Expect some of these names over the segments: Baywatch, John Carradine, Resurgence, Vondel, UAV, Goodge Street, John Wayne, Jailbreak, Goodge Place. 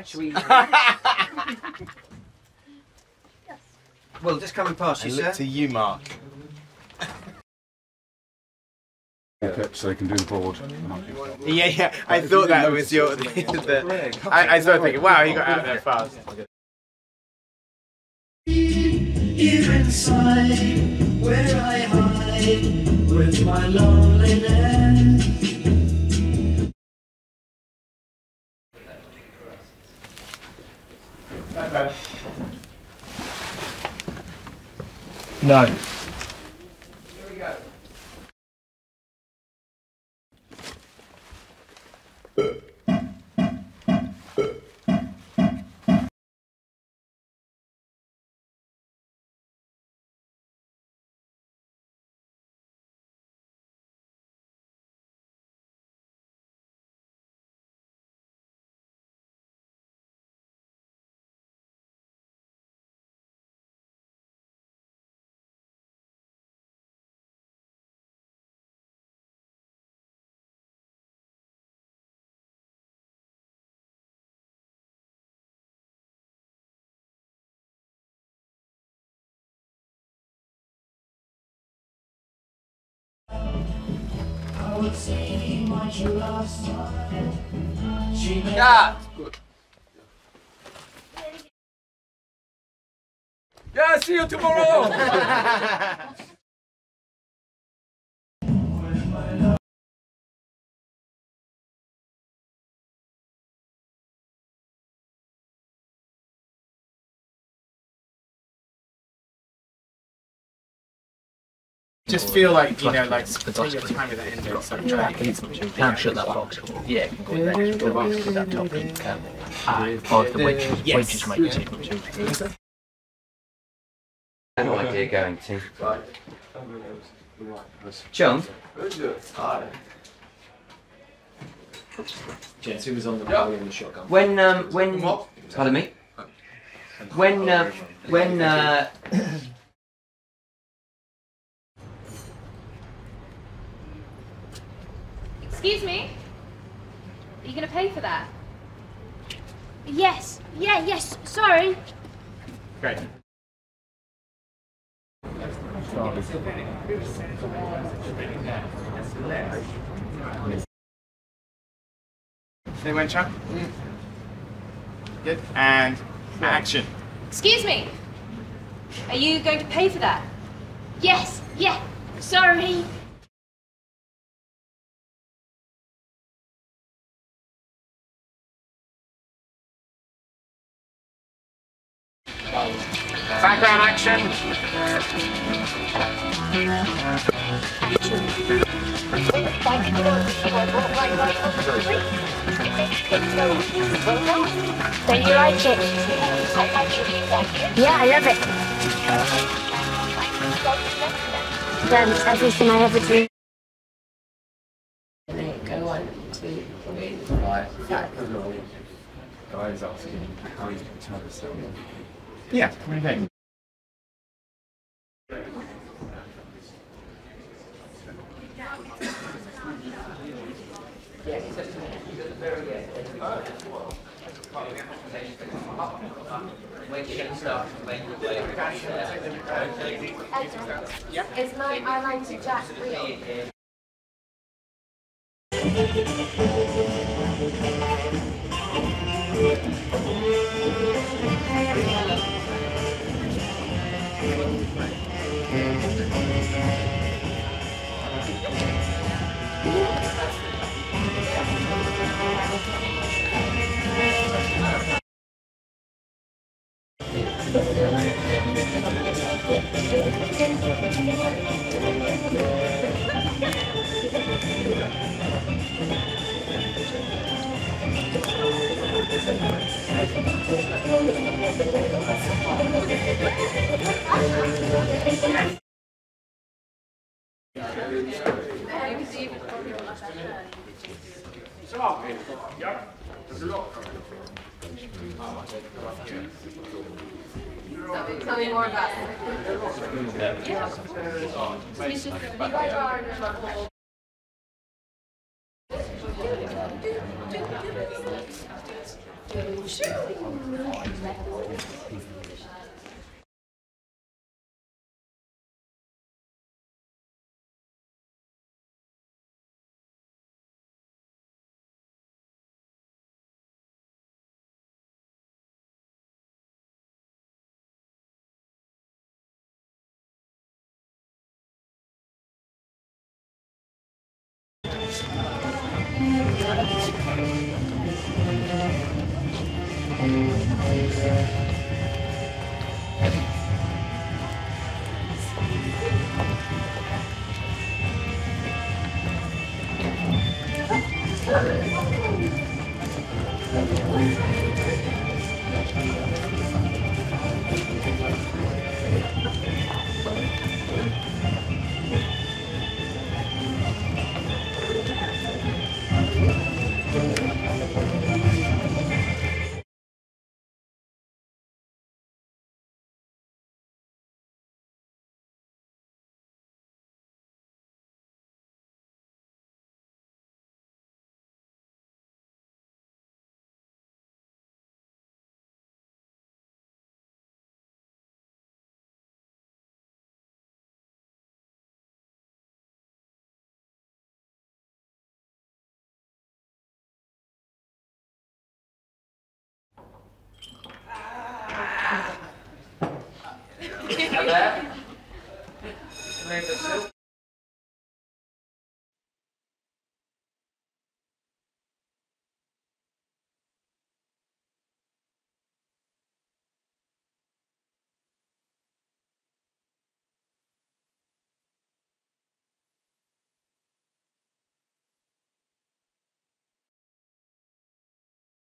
Yes. Should we? Yes. Well, just coming past you, sir. I look to you, Mark. So they can do the board. Yeah, yeah. I thought that was your. I started thinking, wow, you got out there fast. Here inside, where I hide with my loneliness. No. Yeah, good. Yeah, see you tomorrow. Just feel like, you know, like spending your time with that index. So try to get something. You can shut that box. Yeah, you can go in there. Just put a box with that top in. Or if the wedges make it too. I had no idea going to. John? Hi. Jets, who was on the ball in the shotgun? When... Pardon me? When... Excuse me? Are you going to pay for that? Yes. Yeah, yes. Sorry. Great. They went, Chuck? Mm. Good. And action. Excuse me? Are you going to pay for that? Yes. Yeah. Sorry. Background action. Don't you like it? Yeah, I love it. That's everything I ever do. Go 1, 2, 3, 5. Guys asking how he's going to tell us something. Yeah, what do you think? Is my eyeliner to Jack real? Tell me more about it. Yeah.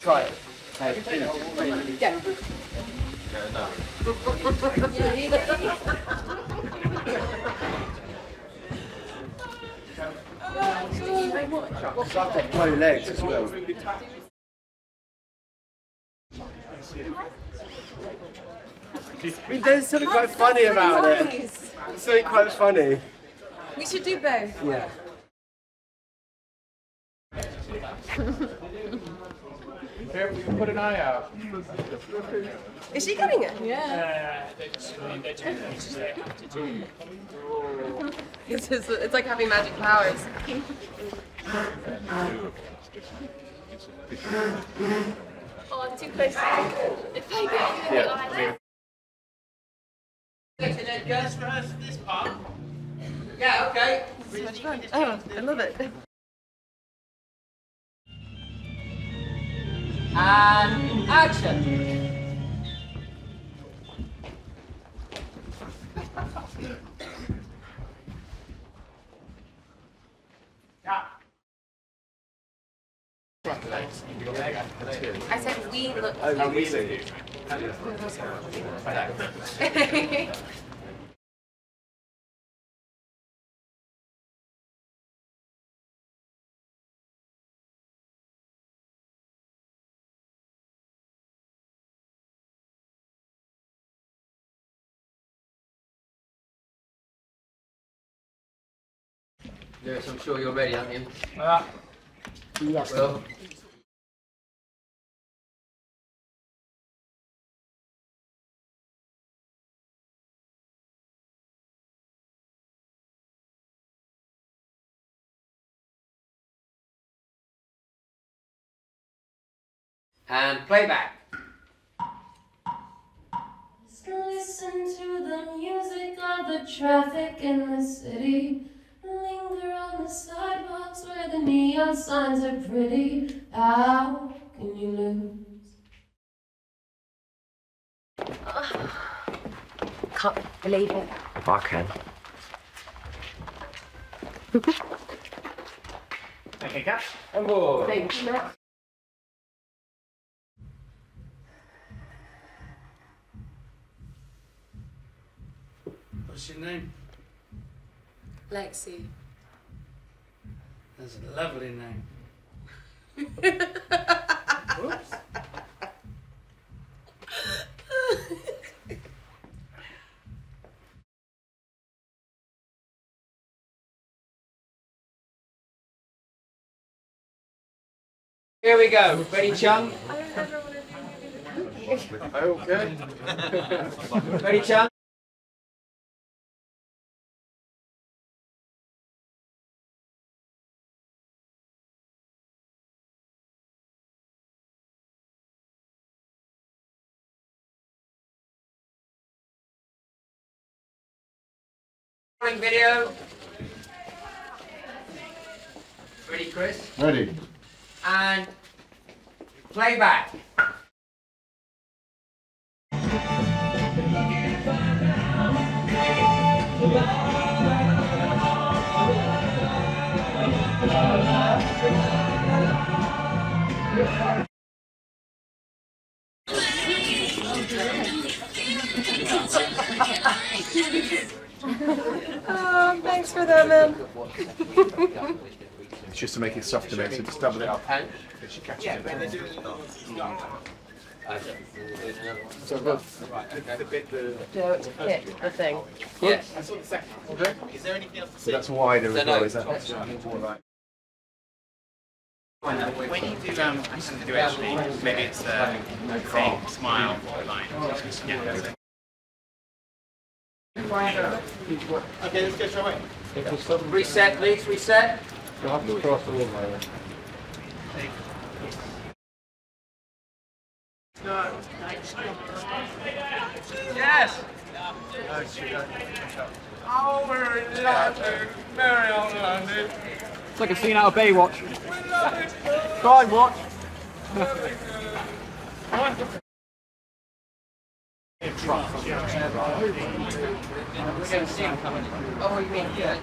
Try it. Hey, yeah. No. Suck up my legs as well. I mean, there's something quite funny about it. Something quite funny. We should do both. Yeah. Here, we can put an eye out. Is she coming in? Yeah. It's like having magic powers. Oh, I'm too close. It's like yeah. Guys, rehearse this part. Yeah, okay. So much fun. Oh, I love it. And action! I said we look. Oh, we do. Yes, I'm sure you're ready, aren't you? Yes. Well. And playback. Just listen to the music of the traffic in the city. Linger on the sidewalks where the neon signs are pretty. How can you lose? Can't believe it. I can. Okay, catch. And more. Thank you, Matt. What's your name? Lexi. That's a lovely name. Whoops. Here we go. Ready, Chung? I don't ever want to Okay. Ready, John? Video. Ready, Chris? Ready. And playback. Oh, thanks for that, man. It's just to make it softer, so just double it up. And she catches it. Yeah, so the bit don't hit the thing. Yeah. I saw the second one. Okay. Is there anything else to see? That's wider as well, is that? Right. When you do, I'm just going to do it actually, maybe it's the same smile line. Yeah, okay, let's go straight away. Reset, please, reset. You'll have to cross the room, right? No. Yes! Oh, we're in London. Very old London. It's like a scene out of Baywatch. We love it. Go on, watch. Oh, you mean good.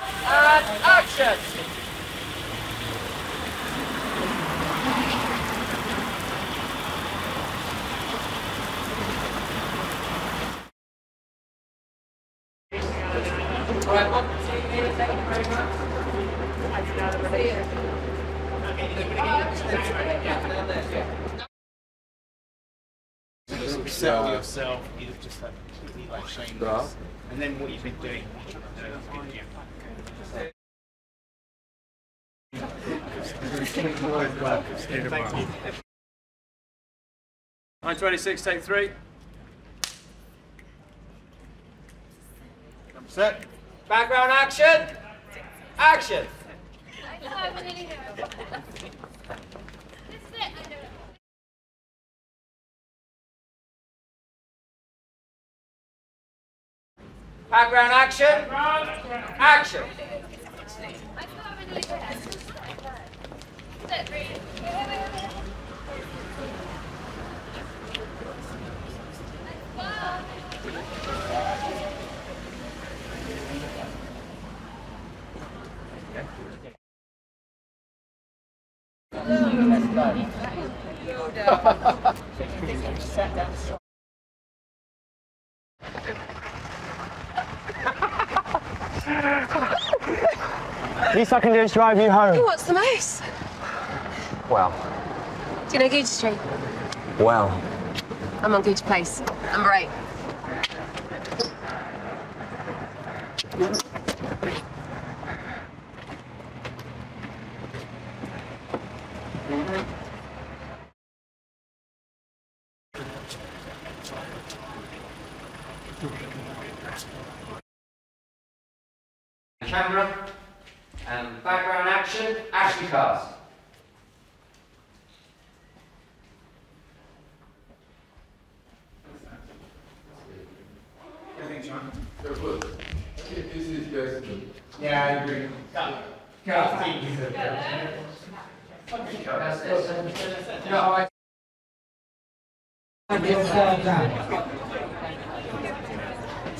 And action! All right, one, two, three, thank you very much. Settle yourself, you look just like completely like shameless. And then what you've been doing, thank you. 926, take 3. Set. Background action. Action. Background action. Action. At least I can do is drive you home. What's the most? Well. Do you know Goodge Street? Well. I'm on Goodge Place. Number 8. Camera. And background action, action cast. This is best. Yeah, I agree. Cut. That's it.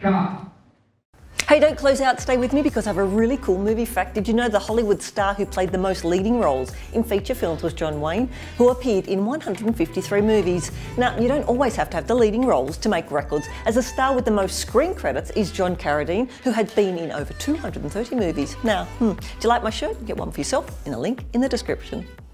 God. Hey, don't close out, stay with me because I have a really cool movie fact. Did you know the Hollywood star who played the most leading roles in feature films was John Wayne, who appeared in 153 movies? Now, you don't always have to have the leading roles to make records, as the star with the most screen credits is John Carradine, who had been in over 230 movies. Now, do you like my shirt? Get one for yourself in a link in the description.